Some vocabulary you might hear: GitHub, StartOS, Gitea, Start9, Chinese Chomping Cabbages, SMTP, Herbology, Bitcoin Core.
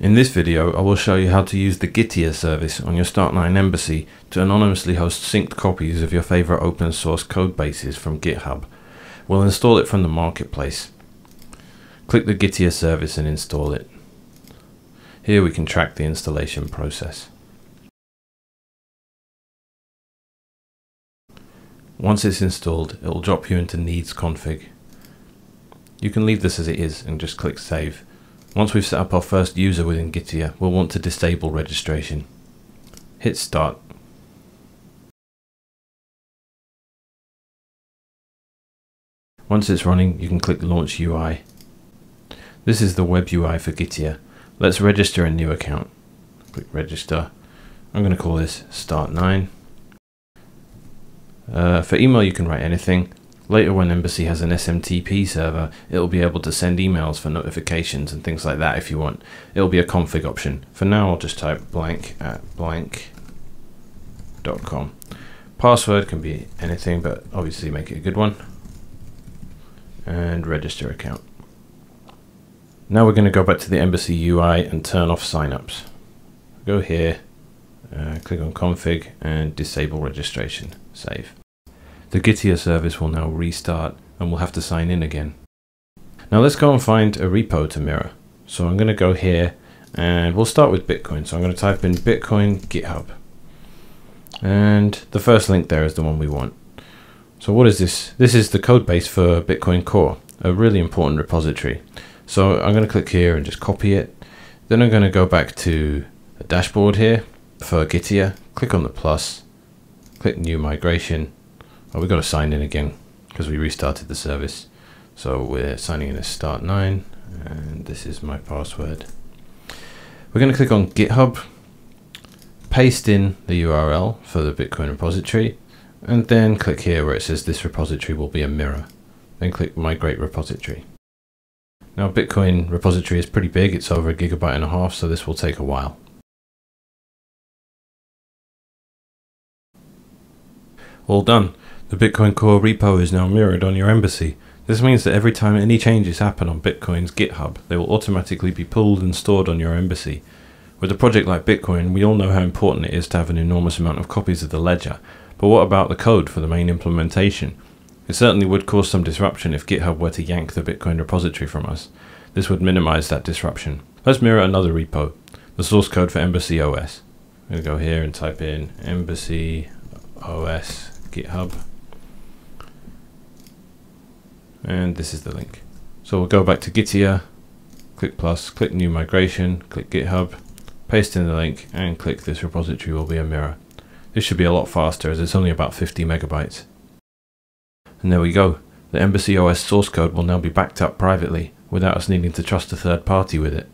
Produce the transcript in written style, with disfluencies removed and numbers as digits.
In this video, I will show you how to use the Gitea service on your Start9 embassy to anonymously host synced copies of your favorite open source code bases from GitHub. We'll install it from the marketplace. Click the Gitea service and install it. Here we can track the installation process. Once it's installed, it will drop you into needs config. You can leave this as it is and just click save. Once we've set up our first user within Gitea, we'll want to disable registration. Hit start. Once it's running, you can click launch UI. This is the web UI for Gitea. Let's register a new account. Click register. I'm going to call this Start9. For email you can write anything. Later when Embassy has an SMTP server, it'll be able to send emails for notifications and things like that if you want. It'll be a config option. For now I'll just type blank@blank.com. Password can be anything, but obviously make it a good one. And register account. Now we're going to go back to the Embassy UI and turn off signups. Go here, click on config and disable registration. Save. The Gitea service will now restart and we'll have to sign in again. Now let's go and find a repo to mirror. So I'm going to go here and we'll start with Bitcoin. So I'm going to type in Bitcoin GitHub. And the first link there is the one we want. So what is this? This is the code base for Bitcoin Core, a really important repository. So I'm going to click here and just copy it. Then I'm going to go back to the dashboard here for Gitea. Click on the plus, click new migration. Oh, we've got to sign in again because we restarted the service. So we're signing in as Start9 and this is my password. We're going to click on GitHub, paste in the URL for the Bitcoin repository, and then click here where it says this repository will be a mirror. Then click migrate repository. Now Bitcoin repository is pretty big. It's over 1.5 GB, so this will take a while. All done. The Bitcoin Core repo is now mirrored on your embassy. This means that every time any changes happen on Bitcoin's GitHub, they will automatically be pulled and stored on your embassy. With a project like Bitcoin, we all know how important it is to have an enormous amount of copies of the ledger. But what about the code for the main implementation? It certainly would cause some disruption if GitHub were to yank the Bitcoin repository from us. This would minimize that disruption. Let's mirror another repo, the source code for Embassy OS. I'm going to go here and type in Embassy OS GitHub. And this is the link. So we'll go back to Gitea, click plus, click new migration, click GitHub, paste in the link and click this repository will be a mirror. This should be a lot faster as it's only about 50 megabytes. And there we go. The Embassy OS source code will now be backed up privately without us needing to trust a third party with it.